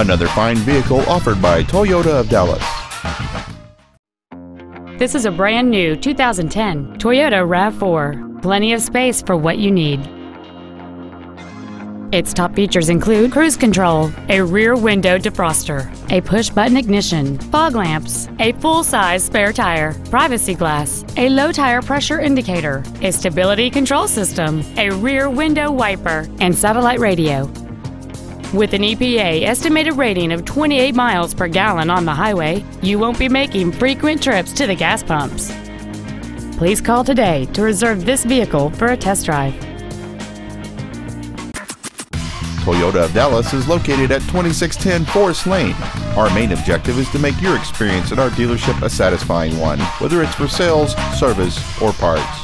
Another fine vehicle offered by Toyota of Dallas. This is a brand new 2010 Toyota RAV4. Plenty of space for what you need. Its top features include cruise control, a rear window defroster, a push-button ignition, fog lamps, a full-size spare tire, privacy glass, a low tire pressure indicator, a stability control system, a rear window wiper, and satellite radio. With an EPA estimated rating of 28 miles per gallon on the highway, you won't be making frequent trips to the gas pumps. Please call today to reserve this vehicle for a test drive. Toyota of Dallas is located at 2610 Forest Lane. Our main objective is to make your experience at our dealership a satisfying one, whether it's for sales, service, or parts.